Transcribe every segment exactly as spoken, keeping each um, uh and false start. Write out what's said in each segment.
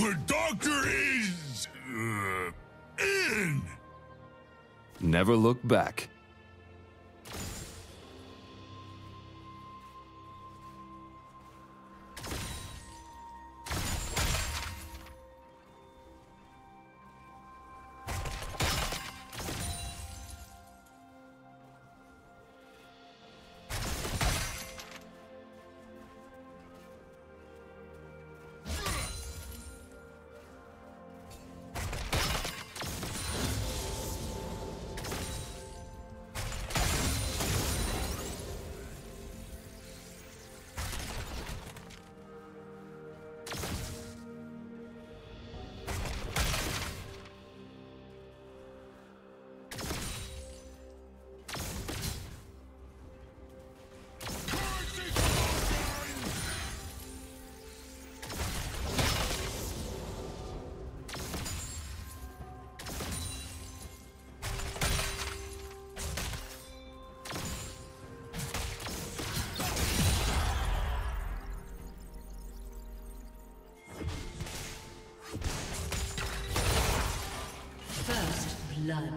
The doctor is... Uh, in! Never look back. Blood.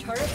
Turret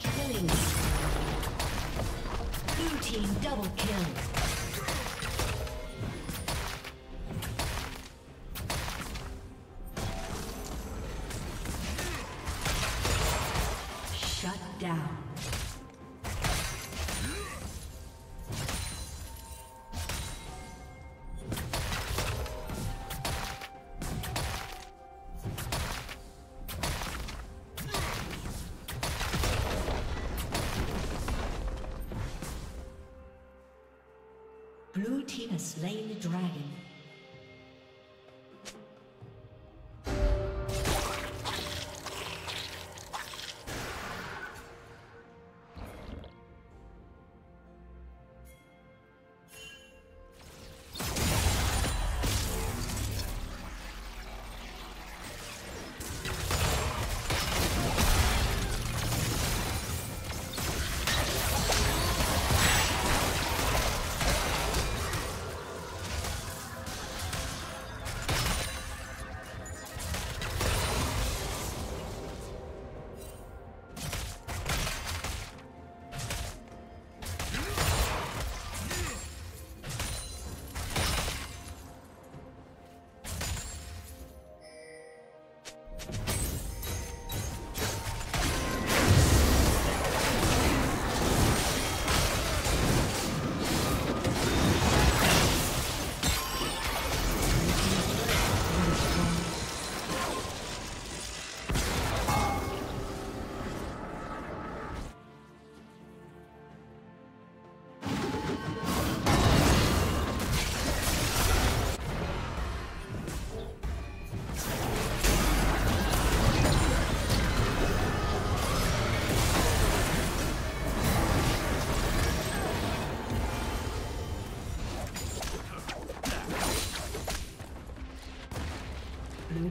Killing. Blue team double kill. Blue team has slain the dragon. Blue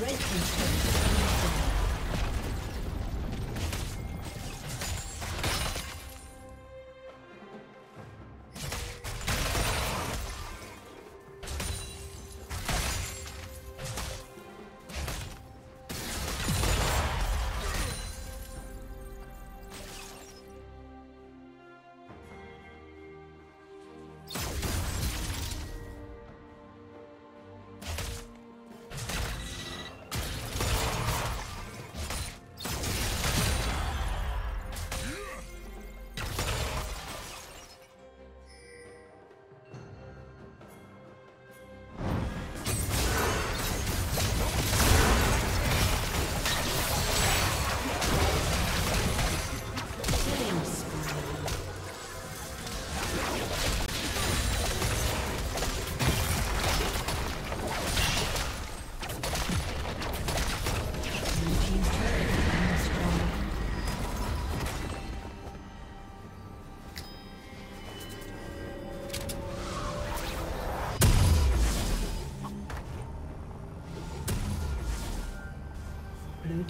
Red team's turret. Blue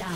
down.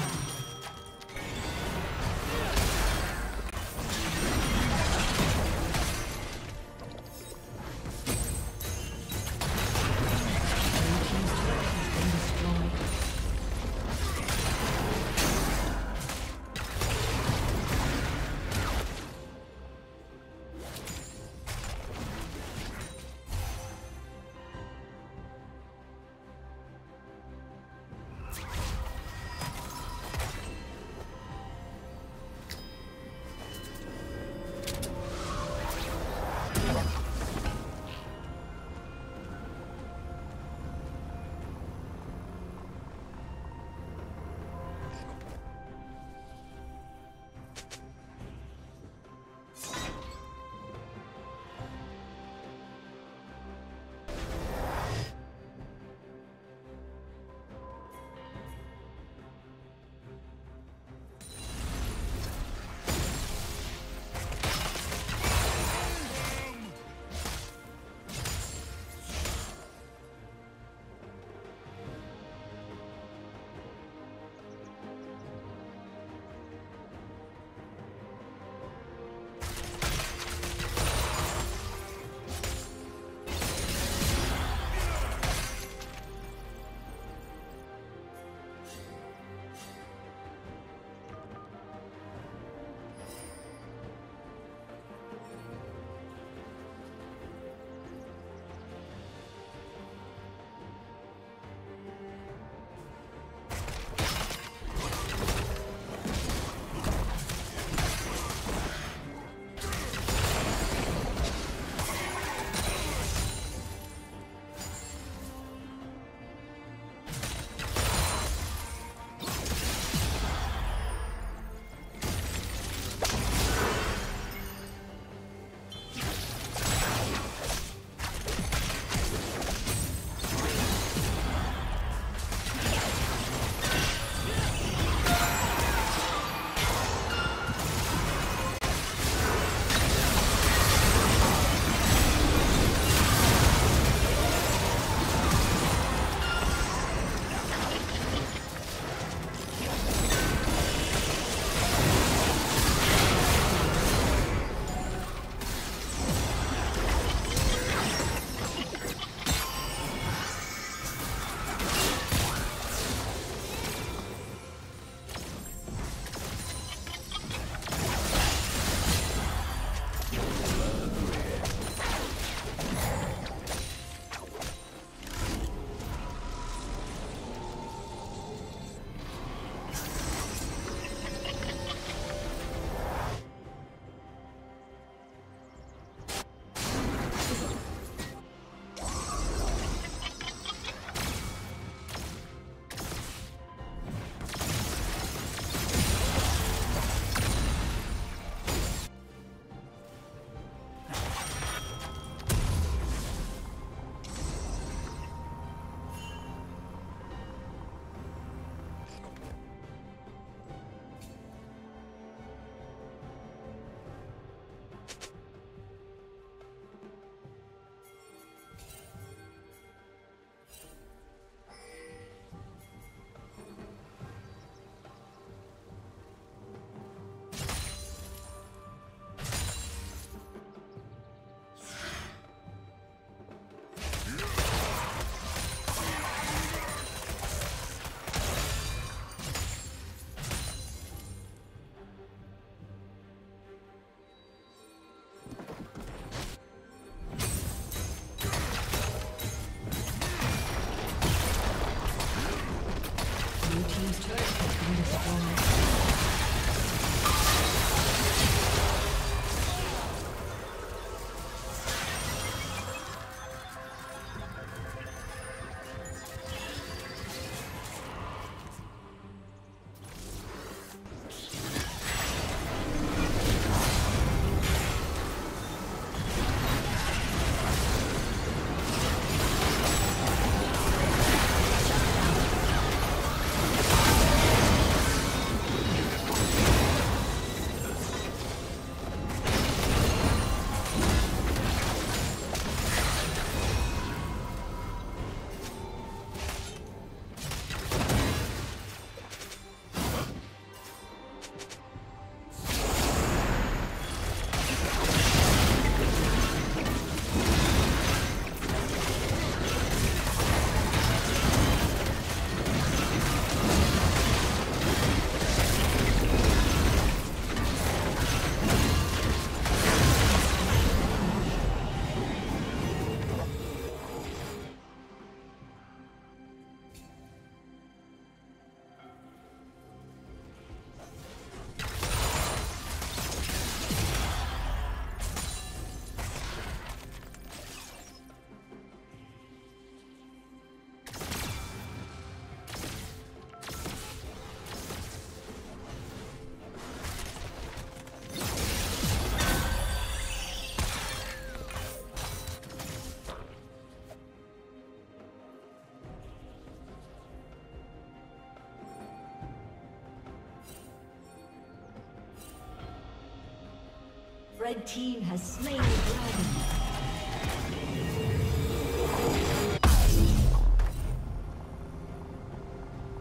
Red team has slain the dragon.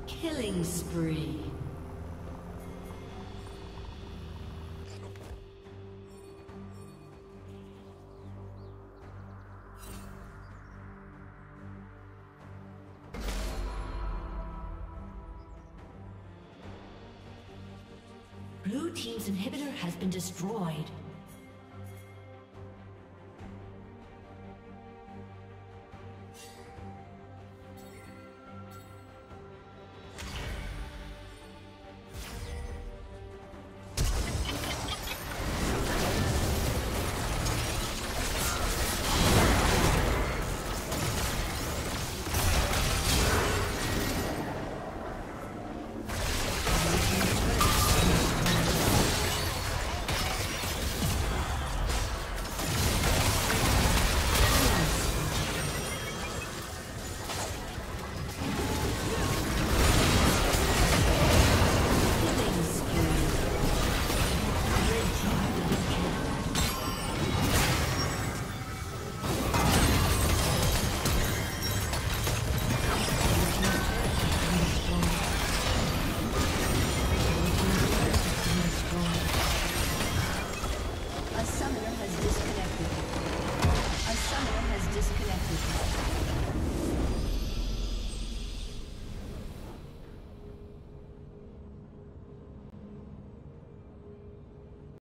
Killing spree. Blue team's inhibitor has been destroyed. A summoner has disconnected.